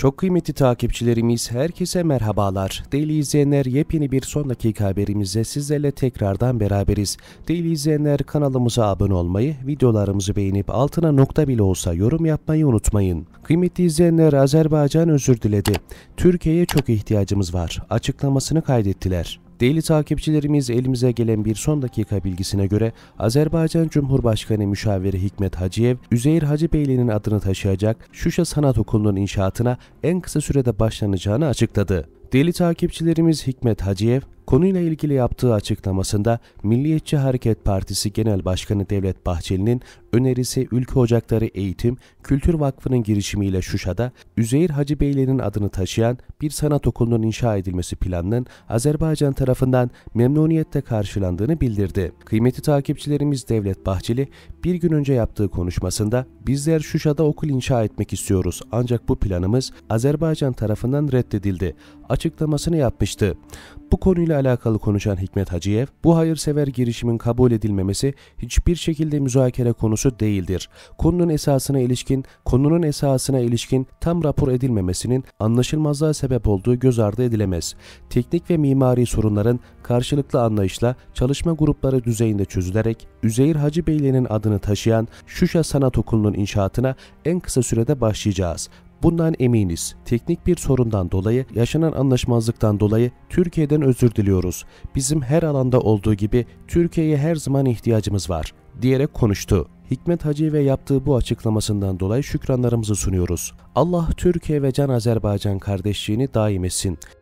Çok kıymetli takipçilerimiz, herkese merhabalar. Değerli izleyenler, yepyeni bir son dakika haberimize sizlerle tekrardan beraberiz. Değerli izleyenler, kanalımıza abone olmayı, videolarımızı beğenip altına nokta bile olsa yorum yapmayı unutmayın. Kıymetli izleyenler, Azerbaycan özür diledi. Türkiye'ye çok ihtiyacımız var açıklamasını kaydettiler. Değerli takipçilerimiz, elimize gelen bir son dakika bilgisine göre Azerbaycan Cumhurbaşkanı Müşaviri Hikmet Hacıyev, Üzeyir Hacıbeyli'nin adını taşıyacak Şuşa Sanat Okulu'nun inşaatına en kısa sürede başlanacağını açıkladı. Değerli takipçilerimiz, Hikmet Hacıyev, konuyla ilgili yaptığı açıklamasında Milliyetçi Hareket Partisi Genel Başkanı Devlet Bahçeli'nin önerisi Ülkü Ocakları Eğitim Kültür Vakfı'nın girişimiyle Şuşa'da Üzeyir Hacıbeyli'nin adını taşıyan bir sanat okulunun inşa edilmesi planının Azerbaycan tarafından memnuniyetle karşılandığını bildirdi. Kıymetli takipçilerimiz, Devlet Bahçeli bir gün önce yaptığı konuşmasında "Bizler Şuşa'da okul inşa etmek istiyoruz ancak bu planımız Azerbaycan tarafından reddedildi" açıklamasını yapmıştı. Bu konuyla alakalı konuşan Hikmet Hacıyev, "Bu hayırsever girişimin kabul edilmemesi hiçbir şekilde müzakere konusu değildir. Konunun esasına ilişkin tam rapor edilmemesinin anlaşılmazlığa sebep olduğu göz ardı edilemez. Teknik ve mimari sorunların karşılıklı anlayışla çalışma grupları düzeyinde çözülerek Üzeyir Hacıbeyli'nin adını taşıyan Şuşa Sanat Okulu'nun inşaatına en kısa sürede başlayacağız. Bundan eminiz. Teknik bir sorundan dolayı, yaşanan anlaşmazlıktan dolayı Türkiye'den özür diliyoruz. Bizim her alanda olduğu gibi Türkiye'ye her zaman ihtiyacımız var" diyerek konuştu. Hikmet Hacıyev'e yaptığı bu açıklamasından dolayı şükranlarımızı sunuyoruz. Allah Türkiye ve Can Azerbaycan kardeşliğini daim etsin.